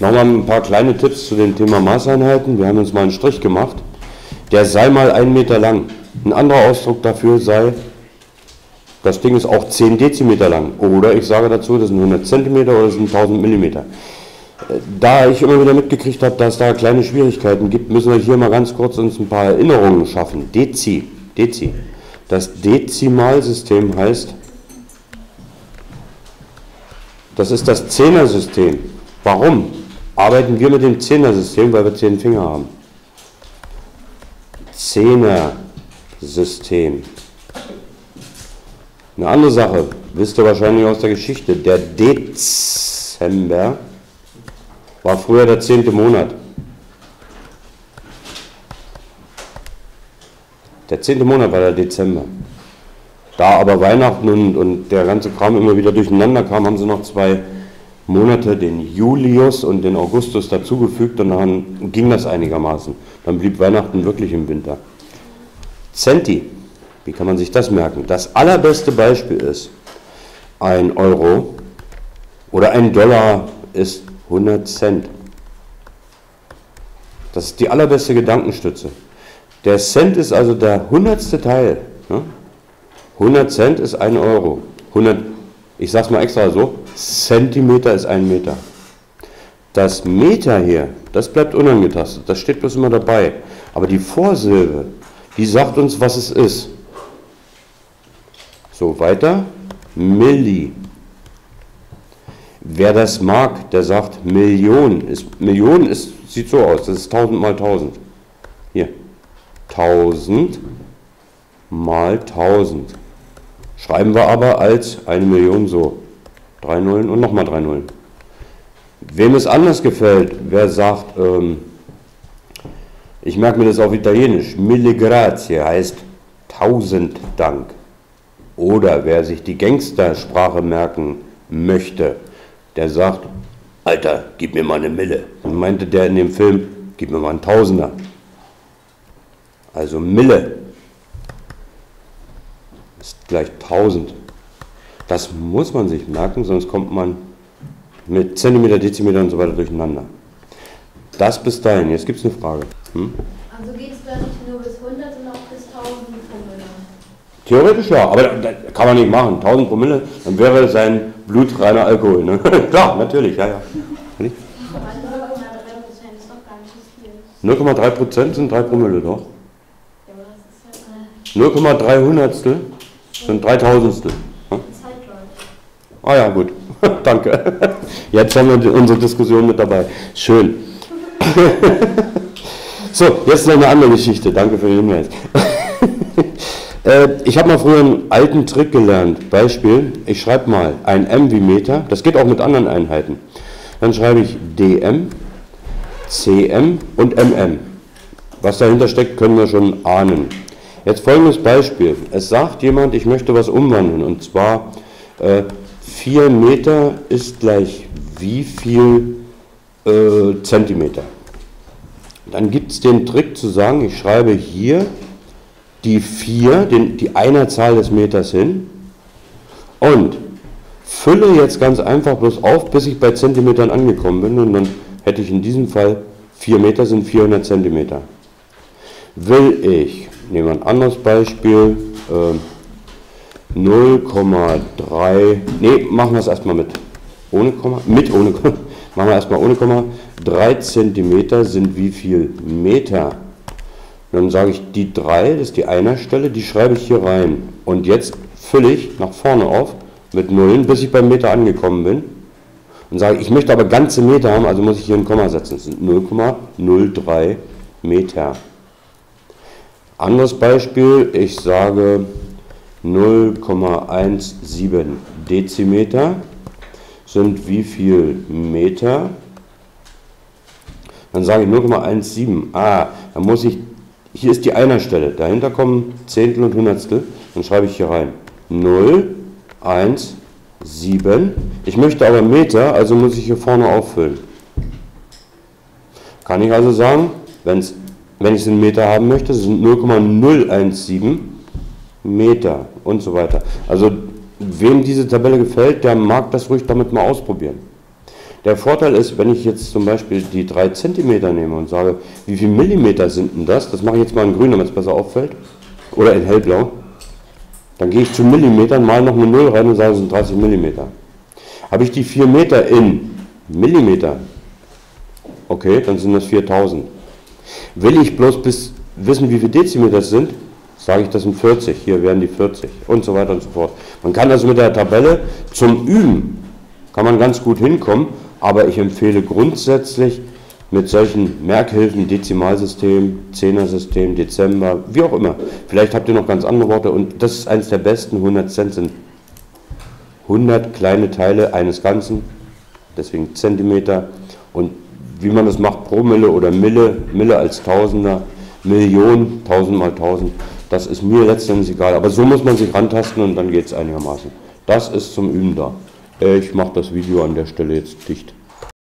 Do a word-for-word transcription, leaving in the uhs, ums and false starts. Nochmal ein paar kleine Tipps zu dem Thema Maßeinheiten. Wir haben uns mal einen Strich gemacht. Der sei mal einen Meter lang. Ein anderer Ausdruck dafür sei, das Ding ist auch zehn Dezimeter lang. Oder ich sage dazu, das sind hundert Zentimeter oder das sind tausend Millimeter. Da ich immer wieder mitgekriegt habe, dass da kleine Schwierigkeiten gibt, müssen wir hier mal ganz kurz uns ein paar Erinnerungen schaffen. Dezi, Dezi. Das Dezimalsystem heißt, das ist das Zehnersystem. Warum arbeiten wir mit dem Zehnersystem? Weil wir zehn Finger haben. Zehnersystem. Eine andere Sache, wisst ihr wahrscheinlich aus der Geschichte, der Dezember war früher der zehnte Monat. Der zehnte Monat war der Dezember. Da aber Weihnachten und, und der ganze Kram immer wieder durcheinander kam, haben sie noch zwei Monate, den Julius und den Augustus, dazugefügt und dann ging das einigermaßen. Dann blieb Weihnachten wirklich im Winter. Centi, wie kann man sich das merken? Das allerbeste Beispiel ist, ein Euro oder ein Dollar ist hundert Cent. Das ist die allerbeste Gedankenstütze. Der Cent ist also der hundertste Teil. Ne? hundert Cent ist ein Euro. hundert, ich sag's mal extra so, Zentimeter ist ein Meter. Das Meter hier, das bleibt unangetastet, das steht bloß immer dabei. Aber die Vorsilbe, die sagt uns, was es ist. So, weiter. Milli. Wer das mag, der sagt Million. Ist, Million ist, sieht so aus, das ist tausend mal tausend. Hier. tausend mal tausend. Schreiben wir aber als eine Million so. Drei Nullen und nochmal drei Nullen. Wem es anders gefällt, wer sagt, ähm, ich merke mir das auf Italienisch, mille grazie heißt tausend Dank. Oder wer sich die Gangstersprache merken möchte, der sagt, Alter, gib mir mal eine Mille. Und meinte der in dem Film, gib mir mal einen Tausender. Also Mille ist gleich tausend. Das muss man sich merken, sonst kommt man mit Zentimeter, Dezimeter und so weiter durcheinander. Das bis dahin. Jetzt gibt es eine Frage. Hm? Also geht es da nicht nur bis hundert, sondern auch bis tausend Promille? Theoretisch ja, aber das kann man nicht machen. tausend Promille, dann wäre sein Blut reiner Alkohol. Ne? Klar, natürlich, ja, ja. null Komma drei Prozent sind drei Promille, doch. null Komma drei Hundertstel sind drei Tausendstel. Hm? Ah ja, gut. Danke. Jetzt haben wir unsere Diskussion mit dabei. Schön. So, jetzt noch eine andere Geschichte. Danke für den Hinweis. Ich habe mal früher einen alten Trick gelernt. Beispiel, ich schreibe mal ein M wie Meter. Das geht auch mit anderen Einheiten. Dann schreibe ich D M, C M und M M. Was dahinter steckt, können wir schon ahnen. Jetzt folgendes Beispiel. Es sagt jemand, ich möchte was umwandeln. Und zwar äh, vier Meter ist gleich wie viel äh, Zentimeter. Dann gibt es den Trick zu sagen, ich schreibe hier die vier, den, die Einerzahl des Meters hin und fülle jetzt ganz einfach bloß auf, bis ich bei Zentimetern angekommen bin. Und dann hätte ich in diesem Fall vier Meter sind vierhundert Zentimeter. Will ich, nehmen wir ein anderes Beispiel, äh, null Komma drei, nee, machen wir es erstmal mit, ohne Komma, mit ohne Komma, machen wir erstmal ohne Komma, drei Zentimeter sind wie viel Meter? Dann sage ich, die drei, das ist die einer Stelle, die schreibe ich hier rein. Und jetzt fülle ich nach vorne auf mit Nullen, bis ich beim Meter angekommen bin. Und sage, ich möchte aber ganze Meter haben, also muss ich hier ein Komma setzen. Das sind null Komma null drei Meter. Anderes Beispiel, ich sage null Komma siebzehn Dezimeter sind wie viel Meter? Dann sage ich null Komma siebzehn. Ah, dann muss ich, hier ist die Einerstelle, dahinter kommen Zehntel und Hundertstel. Dann schreibe ich hier rein null Komma siebzehn. Ich möchte aber Meter, also muss ich hier vorne auffüllen. Kann ich also sagen, wenn's, wenn ich es in Meter haben möchte, sind null Komma null eins sieben Meter und so weiter. Also wem diese Tabelle gefällt, der mag das ruhig damit mal ausprobieren. Der Vorteil ist, wenn ich jetzt zum Beispiel die drei Zentimeter nehme und sage, wie viel Millimeter sind denn das? Das mache ich jetzt mal in grün, damit es besser auffällt. Oder in hellblau. Dann gehe ich zu Millimetern, mal noch eine Null rein und sage, es sind dreißig Millimeter. Habe ich die vier Meter in Millimeter? Okay, dann sind das viertausend. Will ich bloß bis wissen, wie viele Dezimeter das sind, sage ich, das sind vierzig, hier wären die vierzig und so weiter und so fort. Man kann also mit der Tabelle zum Üben, kann man ganz gut hinkommen, aber ich empfehle grundsätzlich mit solchen Merkhilfen, Dezimalsystem, Zehnersystem, Dezember, wie auch immer. Vielleicht habt ihr noch ganz andere Worte und das ist eines der besten, hundert Cent sind hundert kleine Teile eines Ganzen, deswegen Zentimeter und wie man das macht, pro Mille oder Mille, Mille als Tausender, Million, Tausend mal Tausend, das ist mir letztendlich egal. Aber so muss man sich rantasten und dann geht es einigermaßen. Das ist zum Üben da. Ich mache das Video an der Stelle jetzt dicht.